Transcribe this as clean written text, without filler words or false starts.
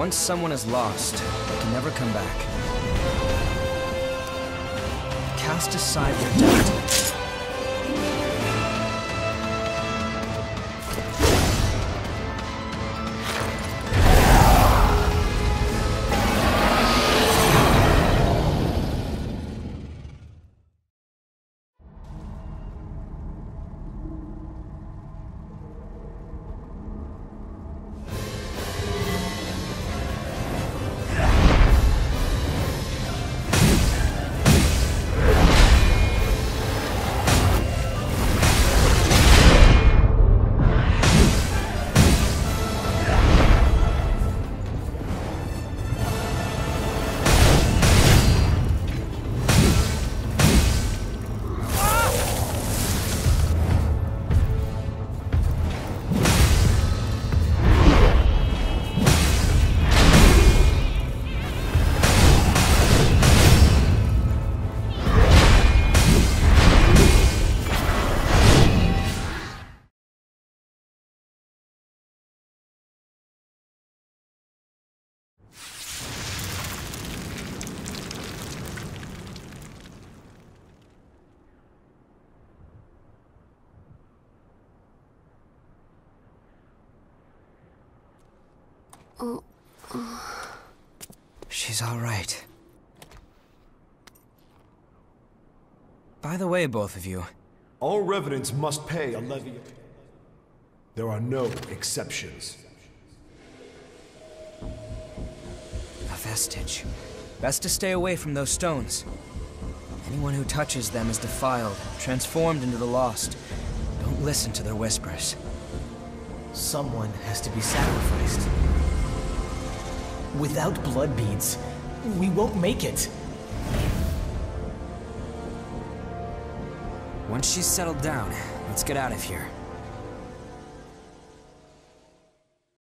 Once someone is lost, they can never come back. Cast aside your doubt. She's all right. By the way, both of you. All revenants must pay a levy. There are no exceptions. A vestige. Best to stay away from those stones. Anyone who touches them is defiled, transformed into the lost. Don't listen to their whispers. Someone has to be sacrificed. Without blood beads, we won't make it. Once she's settled down, let's get out of here.